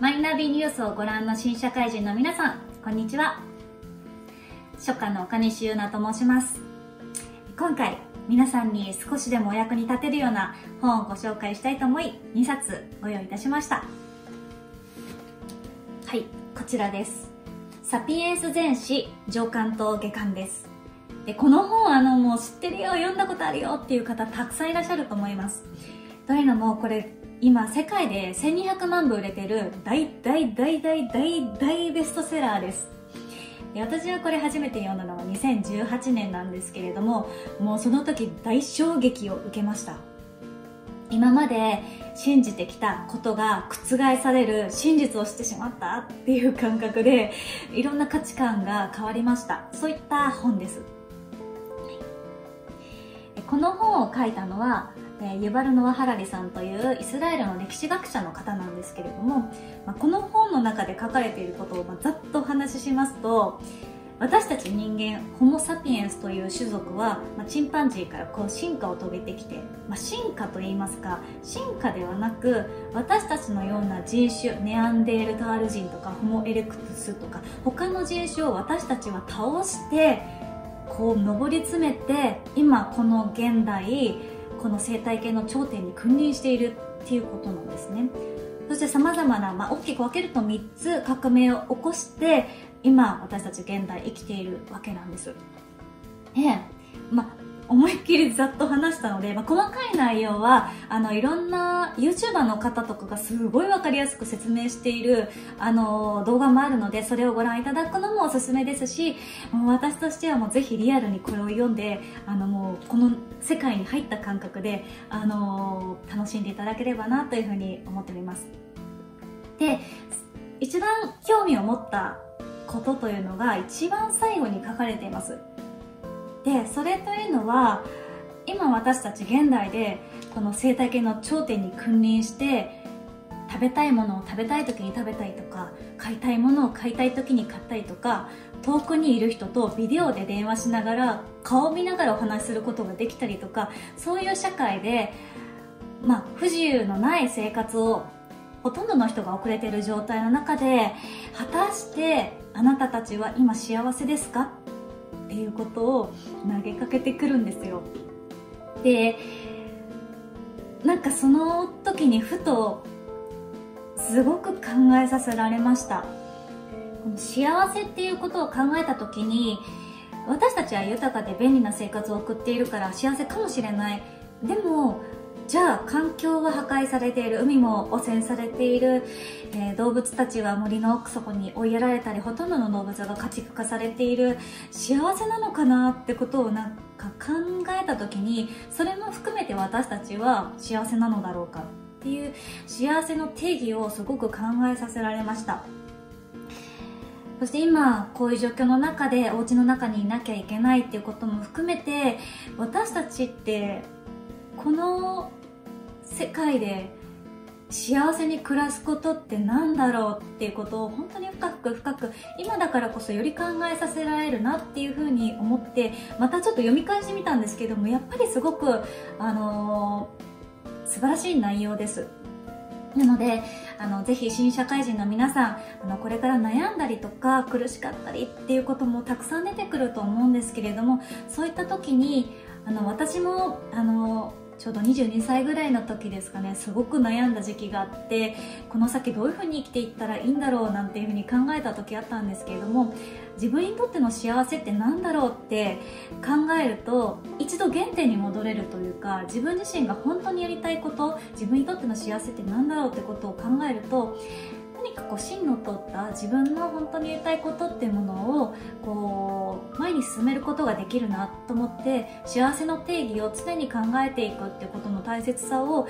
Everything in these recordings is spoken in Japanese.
マイナビニュースをご覧の新社会人の皆さん、こんにちは。初夏の岡西優奈と申します。今回皆さんに少しでもお役に立てるような本をご紹介したいと思い、2冊ご用意いたしました。はい、こちらです。サピエンス全史上巻と下巻です。でこの本もう知ってるよ、読んだことあるよっていう方たくさんいらっしゃると思います。というのも、これ今世界で1200万部売れてる大ベストセラーです。で私はこれ初めて読んだのは2018年なんですけれども、もうその時大衝撃を受けました。今まで信じてきたことが覆される、真実を知ってしまったっていう感覚で、いろんな価値観が変わりました。そういった本です。この本を書いたのはユバル・ノア・ハラリさんというイスラエルの歴史学者の方なんですけれども、この本の中で書かれていることをざっとお話ししますと、私たち人間ホモ・サピエンスという種族はチンパンジーから進化を遂げてきて、進化といいますか、進化ではなく私たちのような人種、ネアンデールタール人とかホモ・エレクトゥスとか他の人種を私たちは倒して上り詰めて、今この現代、この生態系の頂点に君臨しているっていうことなんですね。そしてさまざまな、大きく分けると3つ革命を起こして、今私たち現代生きているわけなんです。思いっきりざっと話したので、細かい内容は、いろんな YouTuber の方とかがすごいわかりやすく説明している、動画もあるので、それをご覧いただくのもおすすめですし、もう私としてはもうぜひリアルにこれを読んで、もうこの世界に入った感覚で、楽しんでいただければなというふうに思っております。で、一番興味を持ったことというのが、一番最後に書かれています。でそれというのは、今私たち現代でこの生態系の頂点に君臨して、食べたいものを食べたい時に食べたいとか、買いたいものを買いたい時に買ったりとか、遠くにいる人とビデオで電話しながら、顔を見ながらお話しすることができたりとか、そういう社会で、不自由のない生活をほとんどの人が送れている状態の中で、果たしてあなたたちは今幸せですかっていうことを投げかけてくるんですよ。でなんかその時にふとすごく考えさせられました。幸せっていうことを考えた時に、私たちは豊かで便利な生活を送っているから幸せかもしれない。でもじゃあ環境は破壊されている、海も汚染されている、動物たちは森の奥底に追いやられたり、ほとんどの動物が家畜化されている、幸せなのかなってことをなんか考えた時に、それも含めて私たちは幸せなのだろうかっていう、幸せの定義をすごく考えさせられました。そして今こういう状況の中で、お家の中にいなきゃいけないっていうことも含めて、私たちってこの世界で幸せに暮らすことってなんだろうっていうことを、本当に深く深く今だからこそより考えさせられるなっていうふうに思って、またちょっと読み返してみたんですけども、やっぱりすごく、素晴らしい内容です。なのでぜひ新社会人の皆さん、これから悩んだりとか苦しかったりっていうこともたくさん出てくると思うんですけれども、そういった時に私もちょうど22歳ぐらいの時ですかね、すごく悩んだ時期があって、この先どういう風に生きていったらいいんだろうなんていう風に考えた時あったんですけれども、自分にとっての幸せってなんだろうって考えると、一度原点に戻れるというか、自分自身が本当にやりたいこと、自分にとっての幸せってなんだろうってことを考えると、何か芯の通った自分の本当にやりたいことっていうものを前に進めることができるなと思って、幸せの定義を常に考えていくっていうことの大切さを、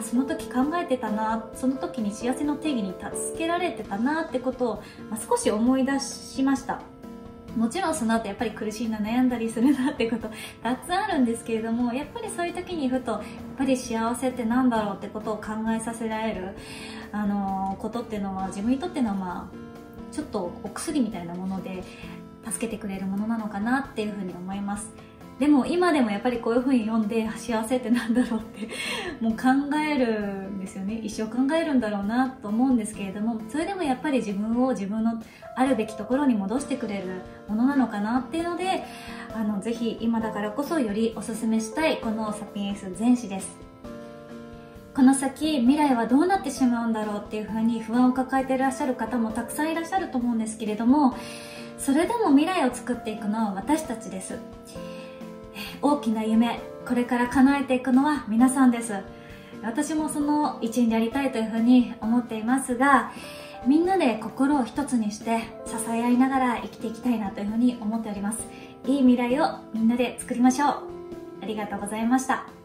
その時考えてたな、その時に幸せの定義に助けられてたなってことを、少し思い出しました。もちろんその後やっぱり苦しいな、悩んだりするなってことたくさんあるんですけれども、やっぱりそういう時にふと、やっぱり幸せってなんだろうってことを考えさせられることっていうのは、自分にとってのちょっとお薬みたいなもので助けてくれるものなのかなっていうふうに思います。でも今でもやっぱりこういう風に読んで幸せってなんだろうってもう考えるんですよね。一生考えるんだろうなと思うんですけれども、それでもやっぱり自分を自分のあるべきところに戻してくれるものなのかなっていうので、ぜひ今だからこそよりおすすめしたいこの「サピエンス全史」です。この先未来はどうなってしまうんだろうっていうふうに不安を抱えていらっしゃる方もたくさんいらっしゃると思うんですけれども、それでも未来を作っていくのは私たちです。大きな夢、これから叶えていくのは皆さんです。私もその一員でありたいというふうに思っていますが、みんなで心を一つにして支え合いながら生きていきたいなというふうに思っております。いい未来をみんなで作りましょう。ありがとうございました。